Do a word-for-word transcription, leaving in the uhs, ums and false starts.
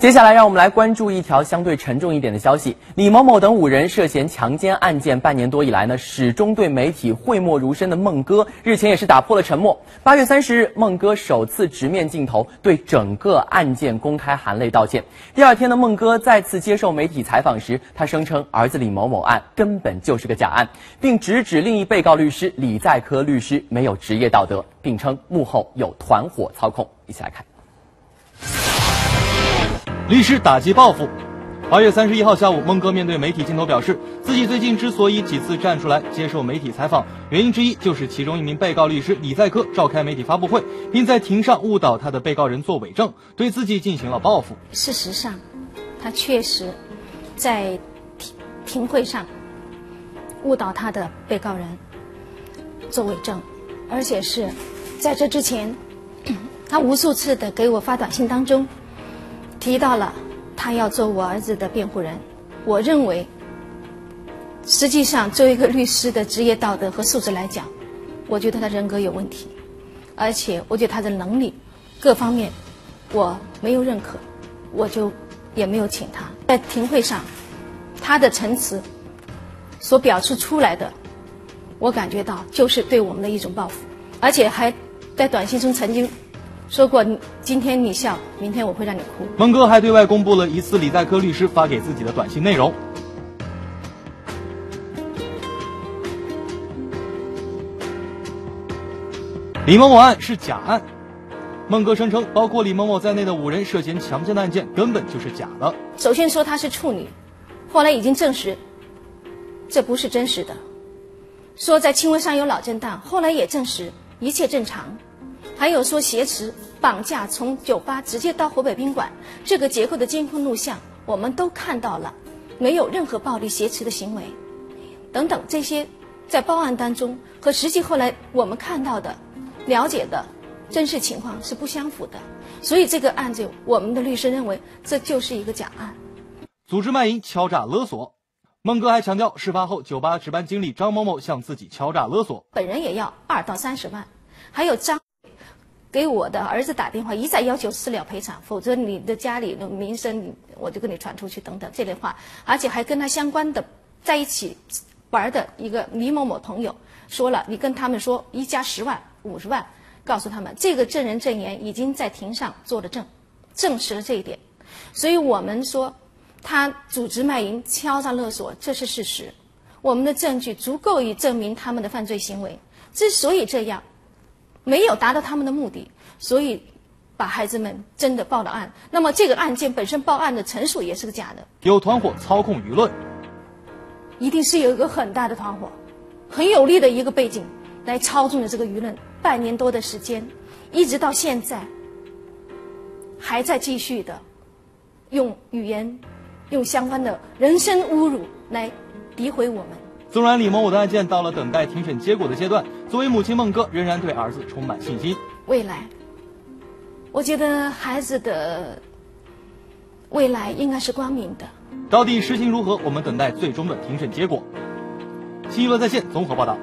接下来，让我们来关注一条相对沉重一点的消息：李某某等五人涉嫌强奸案件半年多以来呢，始终对媒体讳莫如深的孟哥，日前也是打破了沉默。八月三十日，孟哥首次直面镜头，对整个案件公开含泪道歉。第二天呢，孟哥再次接受媒体采访时，他声称儿子李某某案根本就是个假案，并直指另一被告律师李在科律师没有职业道德，并称幕后有团伙操控。一起来看。 律师打击报复。八月三十一号下午，孟哥面对媒体镜头表示，自己最近之所以几次站出来接受媒体采访，原因之一就是其中一名被告律师李在科召开媒体发布会，并在庭上误导他的被告人做伪证，对自己进行了报复。事实上，他确实在庭庭会上误导他的被告人做伪证，而且是在这之前，他无数次的给我发短信当中。 提到了他要做我儿子的辩护人，我认为，实际上作为一个律师的职业道德和素质来讲，我觉得他人格有问题，而且我对他的能力各方面我没有认可，我就也没有请他。在庭会上，他的陈词所表述出来的，我感觉到就是对我们的一种报复，而且还在短信中曾经。 说过，今天你笑，明天我会让你哭。孟哥还对外公布了疑似李代科律师发给自己的短信内容。李某某案是假案，孟哥声称，包括李某某在内的五人涉嫌强奸的案件根本就是假的。首先说她是处女，后来已经证实，这不是真实的。说在轻微上有脑震荡，后来也证实一切正常。 还有说挟持、绑架，从酒吧直接到湖北宾馆，这个结构的监控录像我们都看到了，没有任何暴力挟持的行为，等等这些，在报案当中和实际后来我们看到的、了解的真实情况是不相符的，所以这个案子我们的律师认为这就是一个假案，组织卖淫、敲诈勒索。孟哥还强调，事发后酒吧值班经理张某某向自己敲诈勒索，本人也要二到三十万，还有张。 给我的儿子打电话，一再要求私了赔偿，否则你的家里的名声我就跟你传出去等等这类话，而且还跟他相关的在一起玩的一个李某某朋友说了，你跟他们说一家十万、五十万，告诉他们这个证人证言已经在庭上做了证，证实了这一点，所以我们说他组织卖淫、敲诈勒索，这是事实，我们的证据足够以证明他们的犯罪行为。之所以这样。 没有达到他们的目的，所以把孩子们真的报了案。那么这个案件本身报案的陈述也是个假的。有团伙操控舆论，一定是有一个很大的团伙，很有力的一个背景来操纵了这个舆论。半年多的时间，一直到现在，还在继续的用语言、用相关的人身侮辱来诋毁我们。 纵然李某某的案件到了等待庭审结果的阶段，作为母亲孟哥仍然对儿子充满信心。未来，我觉得孩子的未来应该是光明的。到底实情如何？我们等待最终的庭审结果。新娱乐在线综合报道。